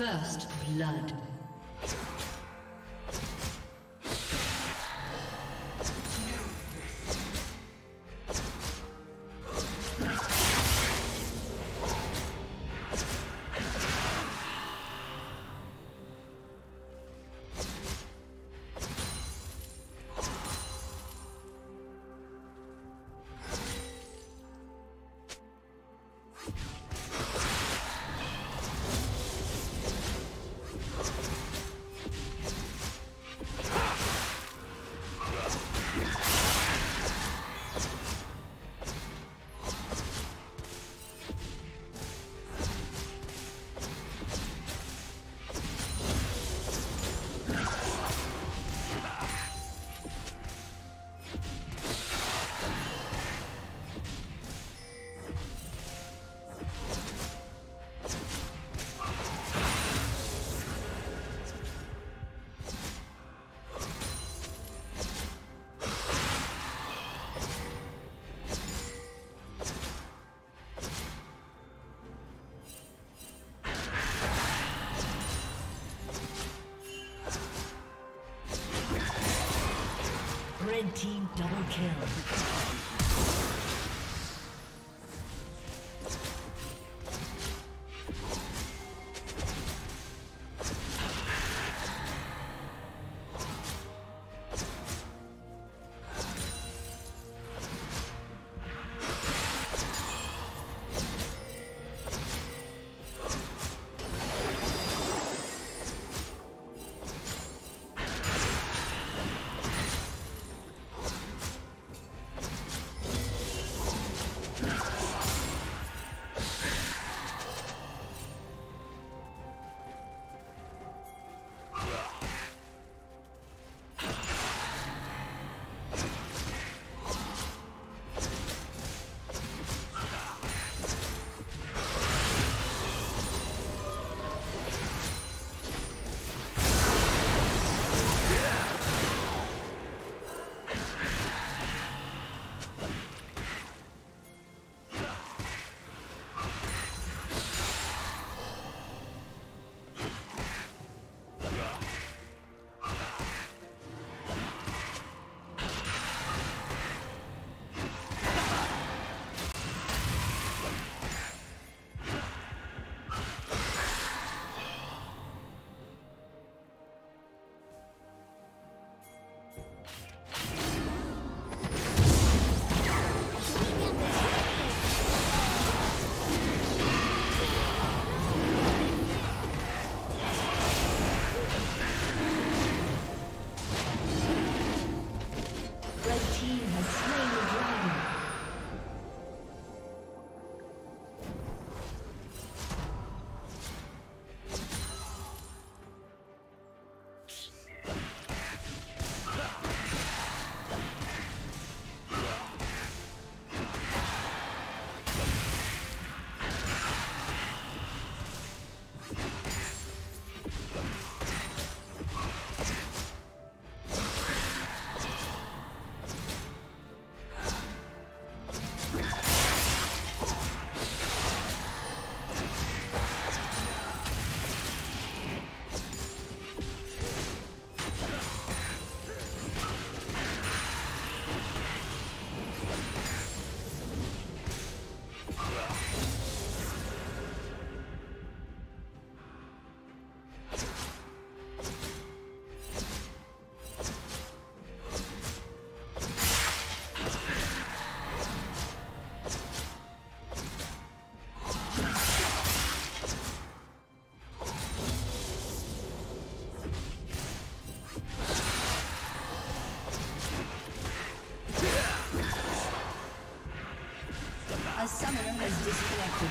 First blood. Red team double kill. A summoner has disconnected.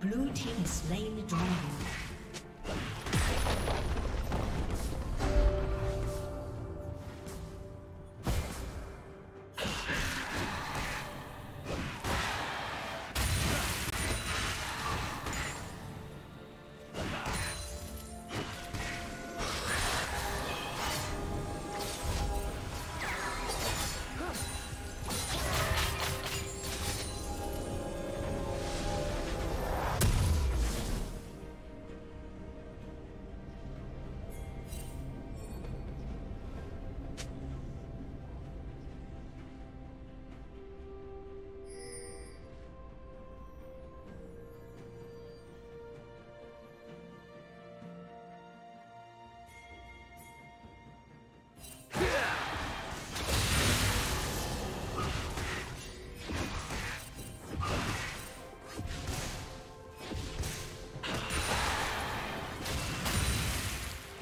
Blue team has slain the dragon.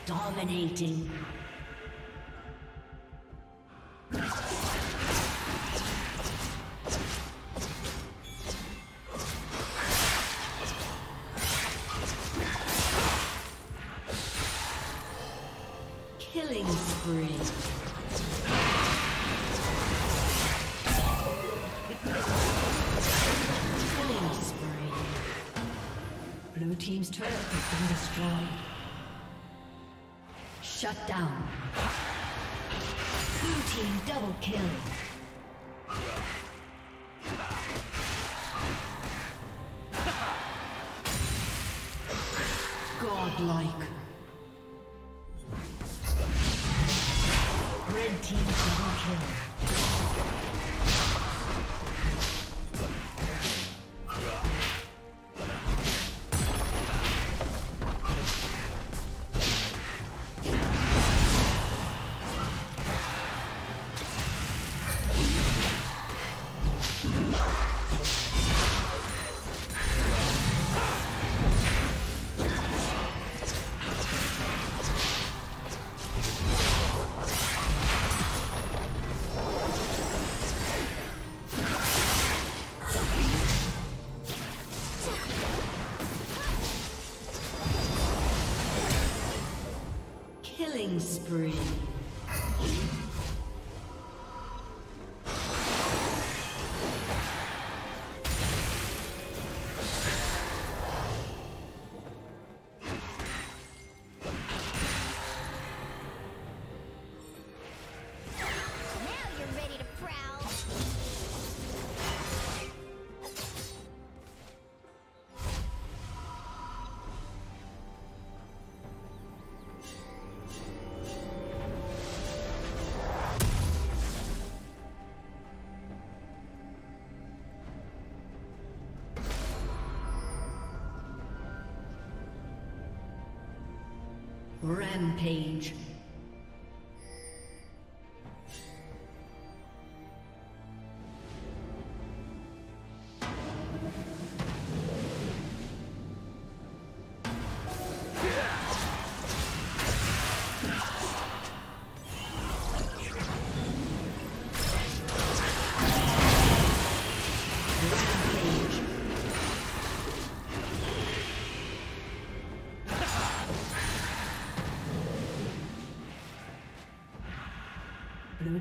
Dominating. Killing spree. Blue team's turret has been destroyed. Shut down. Blue team double kill. Godlike. Red team double kill. Killing spree. Rampage. Blue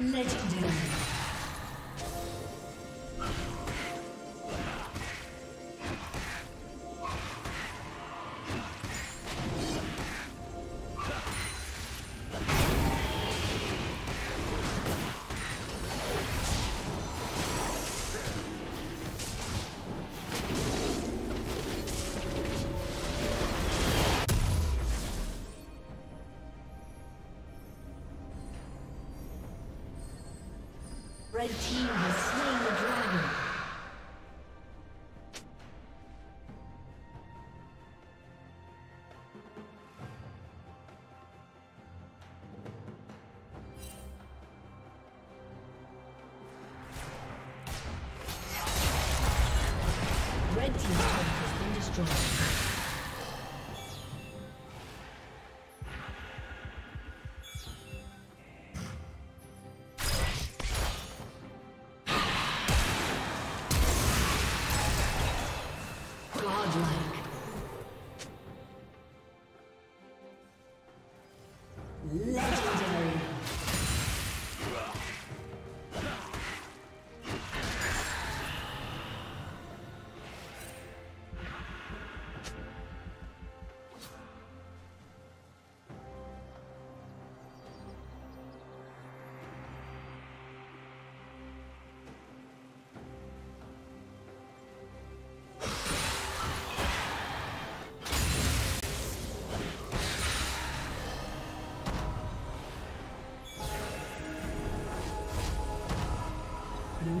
Legendary. The team has slain the dragon. Red team's turret has been destroyed. Blue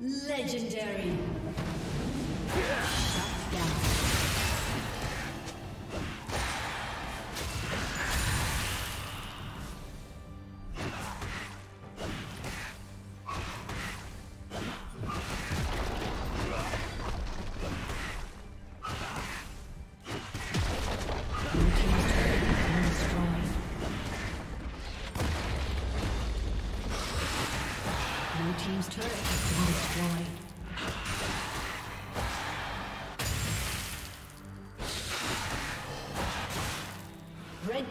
Legendary. Shut down. Red